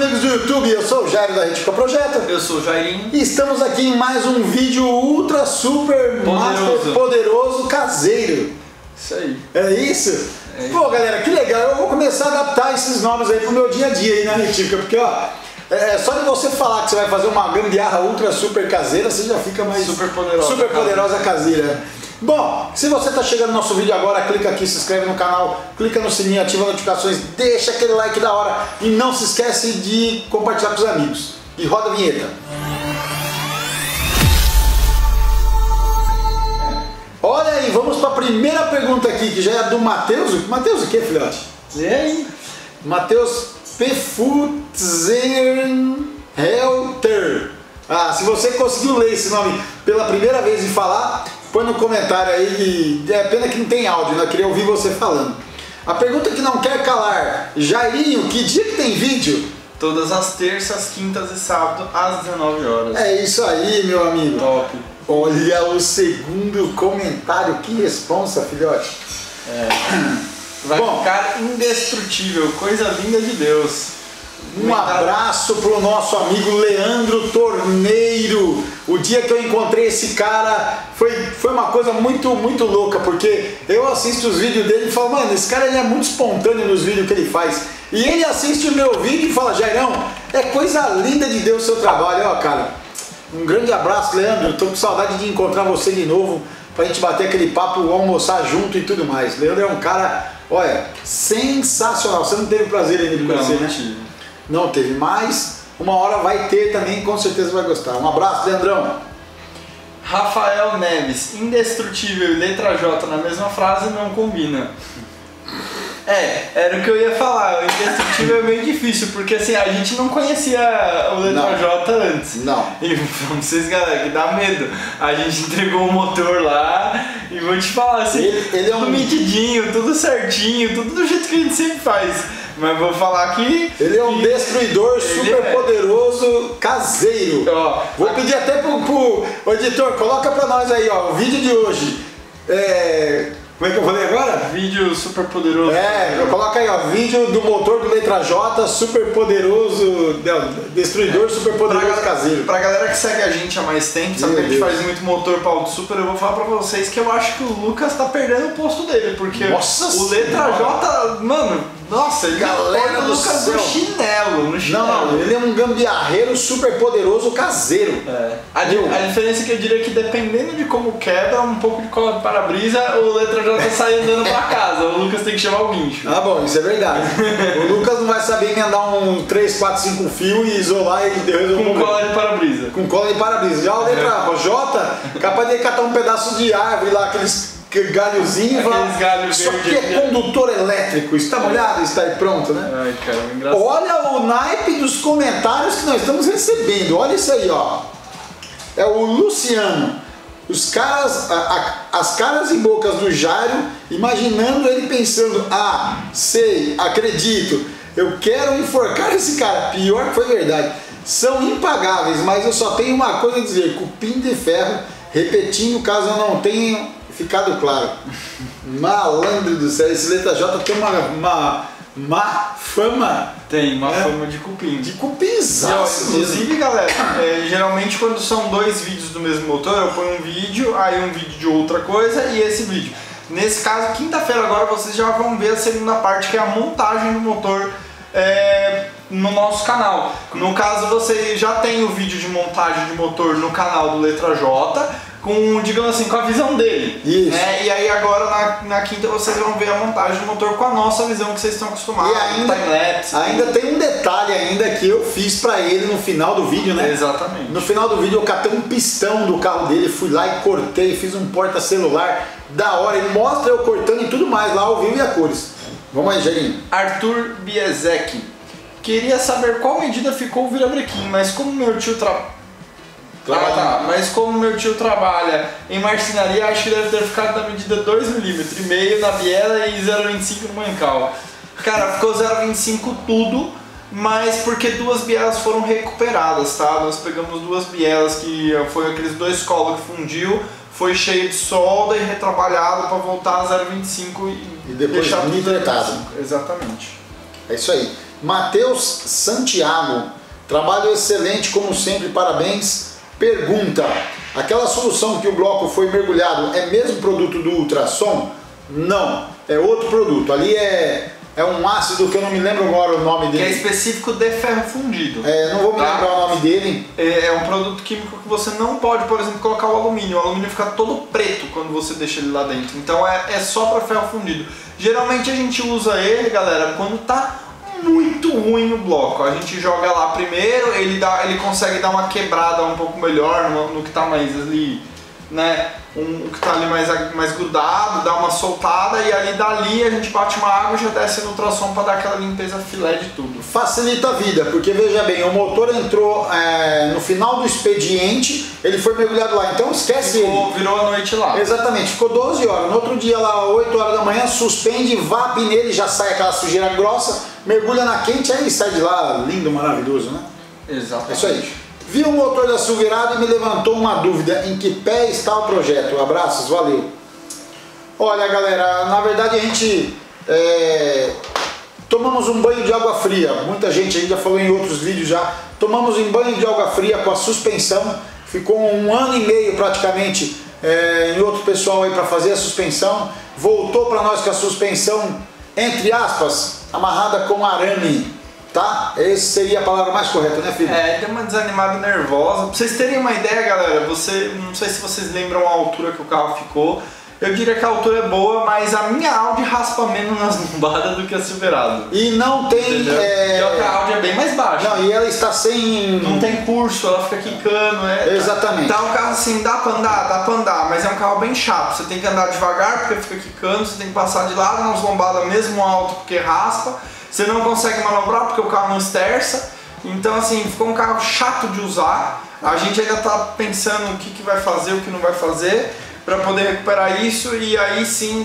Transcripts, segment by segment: amigos do YouTube, eu sou o Jairo da Retífica Projeto. Eu sou o Jairinho. E estamos aqui em mais um vídeo ultra, super, master, poderoso, caseiro. Isso aí. É isso? É isso. Pô, galera, que legal. Eu vou começar a adaptar esses nomes aí pro meu dia a dia aí na Retífica, porque ó... É só de você falar que você vai fazer uma gambiarra ultra super caseira, você já fica mais super poderosa caseira. Bom, se você está chegando no nosso vídeo agora, clica aqui, se inscreve no canal, clica no sininho, ativa as notificações, deixa aquele like da hora e não se esquece de compartilhar com os amigos. E roda a vinheta. Olha aí, vamos para a primeira pergunta aqui, que já é do Matheus. Matheus o quê, filhote? E aí? Matheus P. Fuzernhelter. Ah, se você conseguiu ler esse nome pela primeira vez e falar, põe no comentário aí. É pena que não tem áudio, né? Eu queria ouvir você falando. A pergunta que não quer calar. Jairinho, que dia que tem vídeo? Todas as terças, quintas e sábado, às 19 horas. É isso aí, meu amigo. Top. Olha o segundo comentário. Que responsa, filhote. É... Vai ficar indestrutível, coisa linda de Deus. Um abraço pro nosso amigo Leandro Torneiro. O dia que eu encontrei esse cara foi uma coisa muito louca, porque eu assisto os vídeos dele e falo, mano, esse cara ele é muito espontâneo nos vídeos que ele faz. E ele assiste o meu vídeo e fala, Jairão, é coisa linda de Deus o seu trabalho, ó cara. Um grande abraço, Leandro, tô com saudade de encontrar você de novo, pra gente bater aquele papo, almoçar junto e tudo mais. Leandro é um cara, olha, sensacional. Você não teve prazer ainda de conhecer, né? Não teve, mas uma hora vai ter também, com certeza vai gostar. Um abraço, Leandrão. Rafael Neves, indestrutível e letra J na mesma frase não combina. É, era o que eu ia falar, o indestrutível é meio difícil, porque assim, a gente não conhecia o letra J antes. Não. E pra vocês, galera, que dá medo. A gente entregou o motor lá e vou te falar assim, ele é tudo medidinho, tudo certinho, tudo do jeito que a gente sempre faz. Mas vou falar que... Ele é um destruidor super poderoso caseiro. Ó, vou pedir até pro editor, coloca pra nós aí, ó, o vídeo de hoje. Como é que eu falei agora? Vídeo super poderoso. Coloca aí, ó, vídeo do motor do letra J, super poderoso, destruidor super poderoso caseiro. Pra galera que segue a gente há mais tempo, sabe que a gente faz muito motor pra auto super, eu vou falar pra vocês que eu acho que o Lucas tá perdendo o posto dele, porque o letra J, mano, nossa, ele galera do Lucas no chinelo, Não, ele é um gambiarreiro super poderoso caseiro. É. A diferença é que eu diria que dependendo de como quebra, um pouco de cola de para-brisa, o letra J sai andando pra casa, o Lucas tem que chamar o guincho. Ah bom, isso é verdade. O Lucas não vai saber emendar um 3, 4, 5 fio e isolar e resolver. Com cola de para-brisa. Com cola de para-brisa. Já o letra J, capaz de catar um pedaço de árvore lá, aqueles galhozinhos. Isso aqui é condutor elétrico, está molhado, está aí pronto, né? Ai, cara, é engraçado. Olha o naipe dos comentários que nós estamos recebendo, olha isso aí, ó. É o Luciano. As caras e bocas do Jairo, imaginando ele pensando, ah, sei, acredito, eu quero enforcar esse cara, pior que foi verdade. São impagáveis, mas eu só tenho uma coisa a dizer, cupim de ferro, repetindo caso eu não tenha ficado claro. Malandro do céu, esse letra J tem uma má fama. Tem uma fama de cupim. De cupinzaço. Inclusive, galera, geralmente quando são dois vídeos do mesmo motor, eu ponho um vídeo, aí um vídeo de outra coisa e esse vídeo. Nesse caso, quinta-feira agora, vocês já vão ver a segunda parte, que é a montagem do motor no nosso canal. No caso, você já tem o vídeo de montagem de motor no canal do Letra J, com, digamos assim, com a visão dele. Isso. Né? E aí agora na quinta vocês vão ver a montagem do motor com a nossa visão que vocês estão acostumados. E ainda tem um detalhe ainda que eu fiz pra ele no final do vídeo, né? Exatamente. No final do vídeo eu catei um pistão do carro dele, fui lá e cortei, fiz um porta-celular da hora. Ele mostra eu cortando e tudo mais lá ao vivo e a cores. Vamos aí, Jairinho. Arthur Biesek. Queria saber qual medida ficou o virabrequim, mas como meu tio trabalha em marcenaria, acho que deve ter ficado na medida 2,5 mm na biela e 0,25 no mancal. Cara, ficou 0,25 tudo, mas porque duas bielas foram recuperadas, tá? Nós pegamos duas bielas que foi aqueles dois colos que fundiu, foi cheio de solda e retrabalhado para voltar a 0,25 e depois deixar tudo. Exatamente. É isso aí. Matheus Santiago, trabalho excelente como sempre, parabéns. Pergunta: aquela solução que o bloco foi mergulhado é mesmo produto do ultrassom? Não, é outro produto. Ali é um ácido que eu não me lembro agora o nome dele. Que é específico de ferro fundido. É, não vou me lembrar o nome dele. É um produto químico que você não pode, por exemplo, colocar o alumínio. O alumínio fica todo preto quando você deixa ele lá dentro. Então é só para ferro fundido. Geralmente a gente usa ele, galera, quando tá muito ruim o bloco. A gente joga lá primeiro, ele consegue dar uma quebrada um pouco melhor no que tá mais ali, né? O que está ali mais grudado, dá uma soltada e ali dali a gente bate uma água e já desce no ultrassom para dar aquela limpeza filé de tudo. Facilita a vida, porque veja bem, o motor entrou no final do expediente, ele foi mergulhado lá, então esquece ele. Virou a noite lá. Exatamente, ficou 12 horas, no outro dia lá 8 horas da manhã, suspende, vape nele, já sai aquela sujeira grossa, mergulha na quente, aí sai de lá lindo, maravilhoso, né? Exatamente. É isso aí. Vi o motor da Silverada e me levantou uma dúvida: em que pé está o projeto? Abraços, valeu. Olha, galera, na verdade a gente tomamos um banho de água fria. Muita gente ainda falou em outros vídeos já. Tomamos um banho de água fria com a suspensão. Ficou um ano e meio praticamente em outro pessoal aí para fazer a suspensão. Voltou para nós com a suspensão, entre aspas, amarrada com arame. Tá? Essa seria a palavra mais correta, né, filho? Deu uma desanimada nervosa. Pra vocês terem uma ideia, galera, não sei se vocês lembram a altura que o carro ficou. Eu diria que a altura é boa, mas a minha Audi raspa menos nas lombadas do que a Silverado. E não tem... E a outra Audi é bem mais baixa. Não, e ela está sem... Não tem curso, ela fica quicando, Exatamente. Tá um carro assim, dá pra andar, mas é um carro bem chato. Você tem que andar devagar porque fica quicando, você tem que passar de lado nas lombadas mesmo alto porque raspa. Você não consegue manobrar porque o carro não esterça. Então assim, ficou um carro chato de usar. A gente ainda tá pensando o que vai fazer, o que não vai fazer para poder recuperar isso e aí sim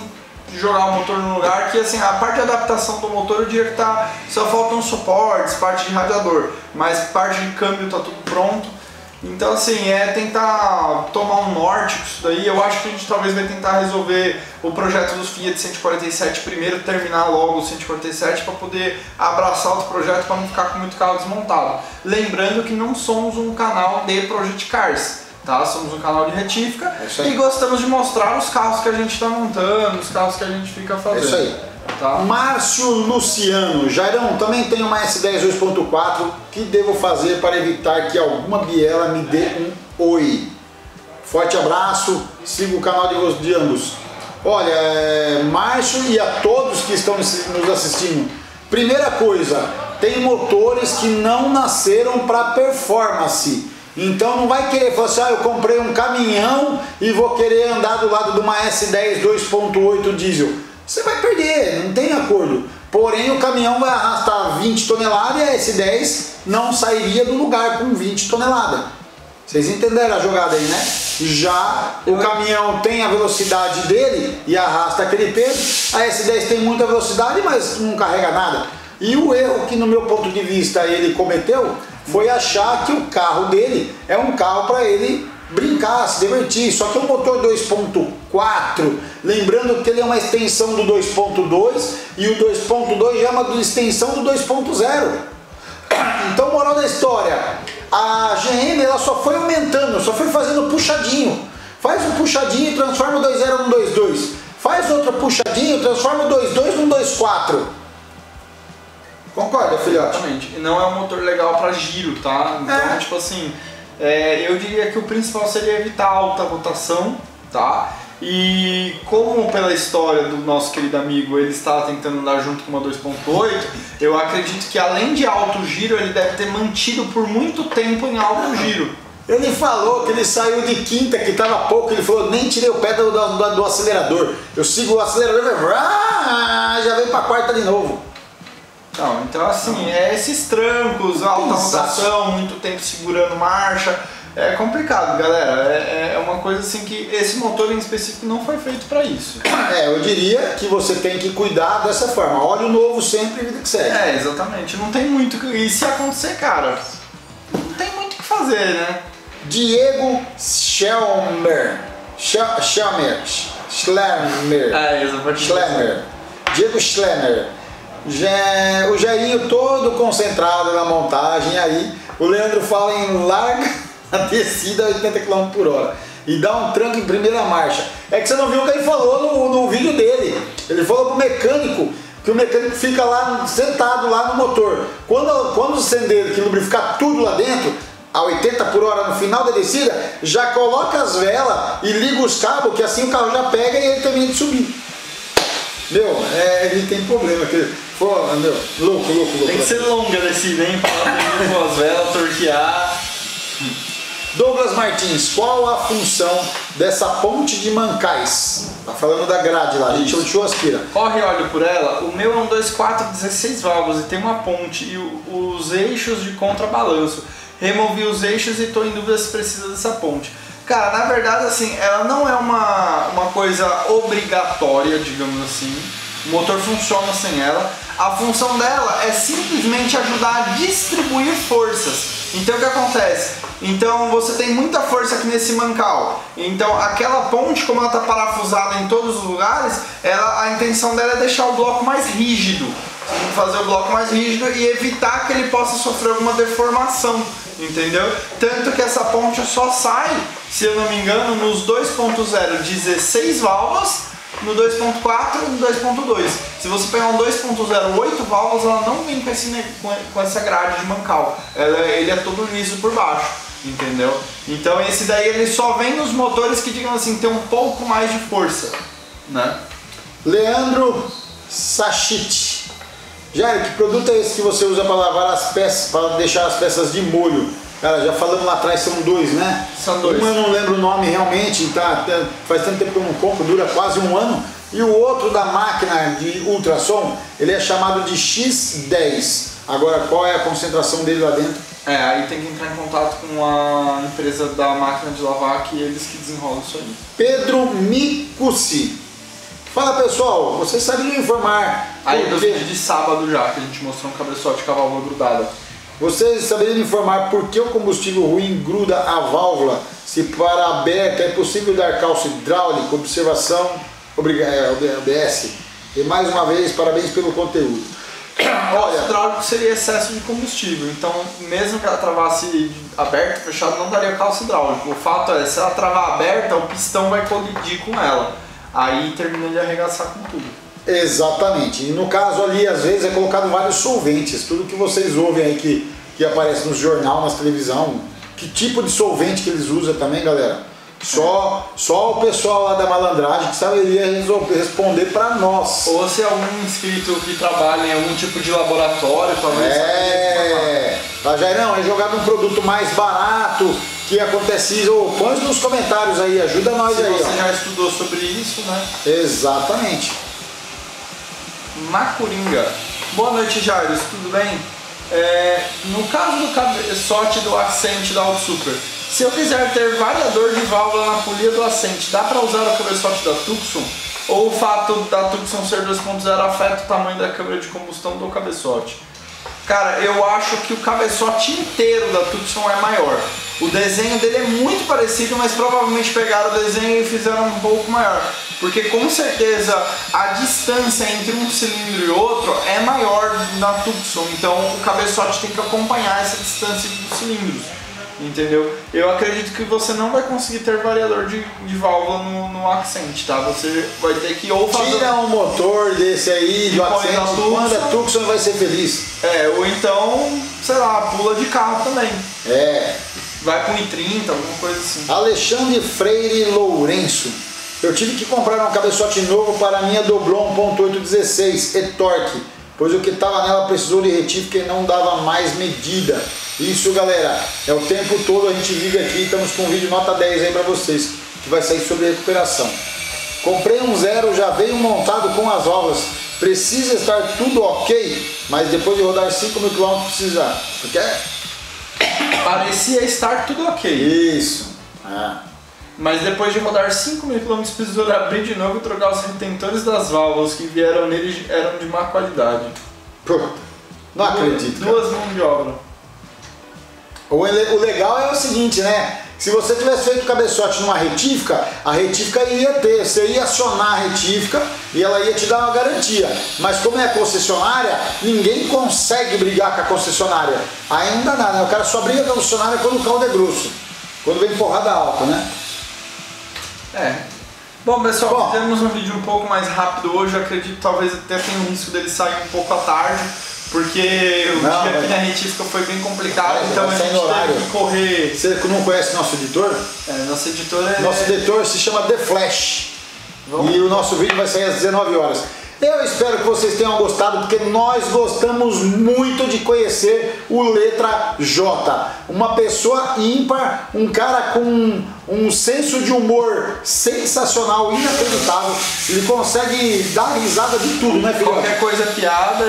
jogar o motor no lugar. Que assim, a parte de adaptação do motor eu diria que tá... Só faltam suportes, parte de radiador, mas parte de câmbio tá tudo pronto. Então assim, tentar tomar um norte com isso daí. Eu acho que a gente talvez vai tentar resolver o projeto dos Fiat 147 primeiro, terminar logo o 147 para poder abraçar outro projeto para não ficar com muito carro desmontado. Lembrando que não somos um canal de Project Cars, tá? Somos um canal de retífica e gostamos de mostrar os carros que a gente está montando, os carros que a gente fica fazendo. É isso aí. Tá. Márcio Luciano: Jairão, também tenho uma S10 2.4, que devo fazer para evitar que alguma biela me dê um oi? Forte abraço, siga o canal de ambos. Olha, Márcio, e a todos que estão nos assistindo, primeira coisa, tem motores que não nasceram para performance. Então não vai querer falar assim, eu comprei um caminhão e vou querer andar do lado de uma S10 2.8 diesel. Você vai perder, não tem acordo. Porém, o caminhão vai arrastar 20 toneladas e a S10 não sairia do lugar com 20 toneladas. Vocês entenderam a jogada aí, né? Já o caminhão tem a velocidade dele e arrasta aquele peso. A S10 tem muita velocidade, mas não carrega nada. E o erro que, no meu ponto de vista, ele cometeu foi achar que o carro dele é um carro para ele brincar, se divertir. Só que o motor 2.4, lembrando que ele é uma extensão do 2.2 e o 2.2 já é uma extensão do 2.0. Então, moral da história, a GM ela só foi aumentando, só foi fazendo puxadinho. Faz um puxadinho e transforma o 2.0 num 2.2. Faz outro puxadinho e transforma o 2.2 num 2.4. Concorda, filhote? Exatamente. E não é um motor legal para giro, tá? Então, tipo assim... eu diria que o principal seria evitar a alta rotação, tá? E como pela história do nosso querido amigo ele está tentando andar junto com uma 2.8, eu acredito que além de alto giro, ele deve ter mantido por muito tempo em alto giro. Ele falou que ele saiu de quinta, que estava pouco, ele falou, nem tirei o pé do acelerador. Eu sigo o acelerador e já veio para a quarta de novo. Não, então assim, esses trancos, alta rotação, muito tempo segurando marcha, é complicado, galera. É uma coisa assim que esse motor em específico não foi feito para isso. Eu diria que você tem que cuidar dessa forma. Óleo novo sempre, vida que segue. Exatamente. Não tem muito que... E se acontecer, cara, não tem muito o que fazer, né? Diego Schlemmer. Schlemmer. Diego Schlemmer. o Jairinho todo concentrado na montagem, aí o Leandro fala em larga a descida a 80 km/h e dá um tranco em primeira marcha. É que você não viu o que ele falou no vídeo dele. Ele falou pro mecânico que o mecânico fica lá sentado lá no motor. Quando o sendeiro que lubrificar tudo lá dentro, a 80 km/h no final da descida, já coloca as velas e liga os cabos, que assim o carro já pega e ele termina de subir. Meu, ele tem problema aqui. Pô, meu, louco. Tem que ser longa descida, hein? Para com as velas, torquear. Douglas Martins, qual a função dessa ponte de Mancais? Tá falando da grade lá, a gente aspira. Corre óleo por ela, o meu é um 2.4, 16 válvulas e tem uma ponte e os eixos de contrabalanço. Removi os eixos e tô em dúvida se precisa dessa ponte. Cara, na verdade, assim, ela não é uma coisa obrigatória, digamos assim. O motor funciona sem ela. A função dela é simplesmente ajudar a distribuir forças. Então o que acontece? Então você tem muita força aqui nesse mancal. Então aquela ponte, como ela está parafusada em todos os lugares, a intenção dela é deixar o bloco mais rígido. Você tem que fazer o bloco mais rígido e evitar que ele possa sofrer alguma deformação, entendeu? Tanto que essa ponte só sai, se eu não me engano, nos 2.0, 16 válvulas. No 2.4 e no 2.2. Se você pegar um 2.0, 8 válvulas, ela não vem com essa grade de mancal. Ele é todo liso por baixo, entendeu? Então esse daí ele só vem nos motores que, digamos assim, tem um pouco mais de força, né? Leandro Sachit. Jair, que produto é esse que você usa para lavar as peças, para deixar as peças de molho? Cara, já falamos lá atrás, são dois, né? São dois. Um eu não lembro o nome realmente, tá? Faz tanto tempo que eu não compro, dura quase um ano. E o outro da máquina de ultrassom, ele é chamado de S10. Agora, qual é a concentração dele lá dentro? É, aí tem que entrar em contato com a empresa da máquina de lavar, que eles que desenrolam isso aí. Pedro Micucci. Fala pessoal, vocês sabiam informar... Aí, do vídeo de sábado já, que a gente mostrou um cabeçote com a válvula grudada. Vocês saberiam informar por que o combustível ruim gruda a válvula? Se para aberta é possível dar cálcio hidráulico? Observação, OBS. E mais uma vez, parabéns pelo conteúdo. Olha, o hidráulico seria excesso de combustível, então mesmo que ela travasse aberta, fechada, não daria cálcio hidráulico. O fato é, se ela travar aberta, o pistão vai colidir com ela, aí termina de arregaçar com tudo. Exatamente, e no caso ali às vezes é colocado vários solventes, tudo que vocês ouvem aí que aparece no jornal, nas televisão, que tipo de solvente que eles usam também, galera, só o pessoal lá da malandragem que saberia responder para nós. Ou se é algum inscrito que trabalha em algum tipo de laboratório, talvez. Tá, Jairão, é jogado um produto mais barato, que acontece isso, oh, põe nos comentários aí, ajuda nós aí. Você já estudou sobre isso, né? Exatamente. Macoringa. Boa noite, Jairus, tudo bem? No caso do cabeçote do Accent da Auto Super, se eu quiser ter variador de válvula na polia do Accent, dá para usar o cabeçote da Tucson? Ou o fato da Tucson ser 2.0 afeta o tamanho da câmara de combustão do cabeçote? Cara, eu acho que o cabeçote inteiro da Tucson é maior. O desenho dele é muito parecido, mas provavelmente pegaram o desenho e fizeram um pouco maior. Porque com certeza a distância entre um cilindro e outro é maior na Tucson. Então o cabeçote tem que acompanhar essa distância dos cilindros. Entendeu? Eu acredito que você não vai conseguir ter variador de válvula no Accent, tá? Você vai ter que ou fazer... Tira um motor desse aí do Accent, quando a Tucson vai ser feliz. É, ou então, sei lá, pula de carro também. É. Vai com I30, alguma coisa assim. Alexandre Freire Lourenço. Eu tive que comprar um cabeçote novo para a minha Doblo 1.816 e torque, pois o que estava nela precisou de retífica e não dava mais medida. Isso, galera, é o tempo todo a gente liga aqui, estamos com um vídeo nota 10 aí para vocês, que vai sair sobre recuperação. Comprei um zero, já veio montado com as válvulas, precisa estar tudo ok, mas depois de rodar 5.000 km precisa... Parecia estar tudo ok. Isso. Ah. Mas depois de rodar 5.000 km precisou abrir de novo e trocar os retentores das válvulas que vieram nele, eram de má qualidade. Pronto. Não acredito. Duas mãos de obra. O legal é o seguinte, né? Se você tivesse feito cabeçote numa retífica, a retífica ia ter, você ia acionar a retífica e ela ia te dar uma garantia. Mas como é concessionária, ninguém consegue brigar com a concessionária. Ainda nada, né? O cara só briga com a concessionária quando o caldo é grosso, quando vem porrada alta, né? É. Bom, pessoal, fizemos um vídeo um pouco mais rápido hoje. Eu acredito que talvez até tenha um risco dele sair um pouco à tarde, porque o dia aqui na retífica foi bem complicado, então a gente teve que correr. Você não conhece nosso editor? É, nosso editor é... Nosso editor se chama The Flash. Vamos. E o nosso vídeo vai sair às 19 horas. Eu espero que vocês tenham gostado, porque nós gostamos muito de conhecer o Letra J. Uma pessoa ímpar, um cara com um senso de humor sensacional, inacreditável. Ele consegue dar risada de tudo, né, filho? Qualquer coisa é piada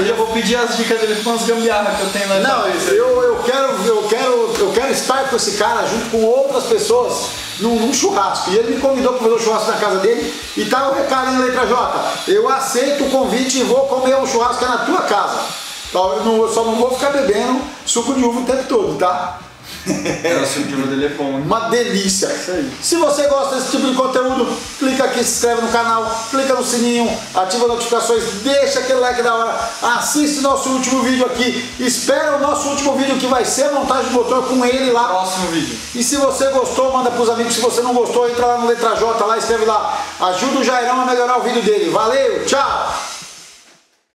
e eu vou pedir as dicas dele com umas gambiarras que eu tenho lá. Não, eu quero estar com esse cara junto com outras pessoas num churrasco, e ele me convidou para fazer um churrasco na casa dele, e tá o recado na Letra J: eu aceito o convite e vou comer um churrasco na tua casa, então eu só não vou ficar bebendo suco de uva o tempo todo, tá? O suco de uva dele é bom, hein? Uma delícia. Se você gosta desse tipo de conteúdo, clica aqui, se inscreve no canal, clica no sininho, ativa as notificações, deixa aquele like da hora, assiste nosso último vídeo aqui, espera o nosso último vídeo que vai ser a montagem do motor com ele lá. Próximo vídeo. E se você gostou, manda pros amigos. Se você não gostou, entra lá no Letra J, lá escreve lá: ajuda o Jairão a melhorar o vídeo dele. Valeu, tchau!